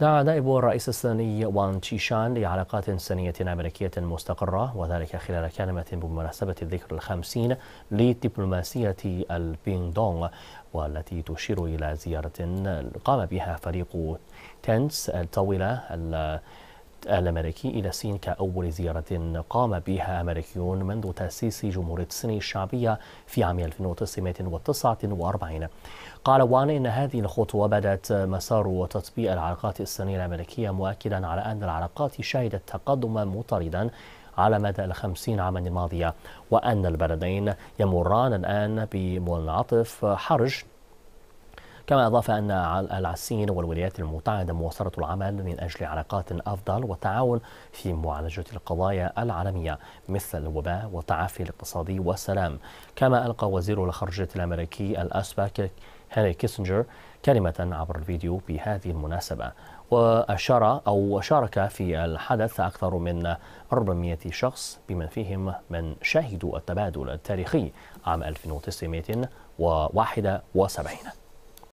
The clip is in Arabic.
دعا نائب الرئيس الصيني وان تشيشان لعلاقات صينية أمريكية مستقرة، وذلك خلال كلمة بمناسبة الذكرى ال50 لدبلوماسية البينغ دونغ، والتي تشير إلى زيارة قام بها فريق تنس الطاولة الأمريكي إلى الصين كأول زيارة قام بها أمريكيون منذ تأسيس جمهورية الصين الشعبية في عام 1949. قال وان إن هذه الخطوة بدأت مسار تطبيع العلاقات الصينية الأمريكية، مؤكدا على أن العلاقات شهدت تقدما مطردا على مدى ال50 عاما الماضية، وأن البلدين يمران الآن بمنعطف حرج. كما أضاف أن الصين والولايات المتحدة موصلة العمل من أجل علاقات أفضل والتعاون في معالجة القضايا العالمية مثل الوباء والتعافي الاقتصادي والسلام. كما ألقى وزير الخارجية الأمريكي الأسبق هاري كيسنجر كلمة عبر الفيديو بهذه المناسبة، وشارك في الحدث أكثر من 400 شخص بمن فيهم من شهدوا التبادل التاريخي عام 1971.